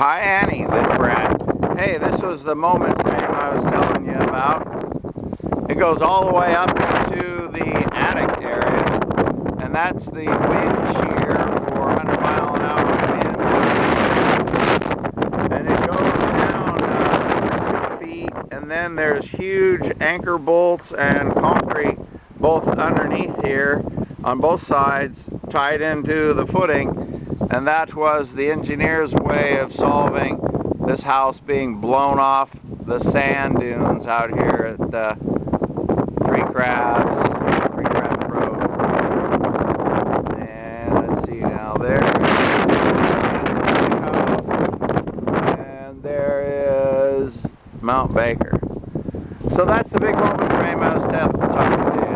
Hi Annie, this Brad. Hey, this was the moment frame I was telling you about. It goes all the way up into the attic area, and that's the wind shear for 100 mile an hour wind. And it goes down 2 feet, and then there's huge anchor bolts and concrete both underneath here on both sides tied into the footing. And that was the engineer's way of solving this house being blown off the sand dunes out here at Dreamcraft Road. And let's see now, there's the house, and there is Mount Baker. So that's the big moment frame I was talking to.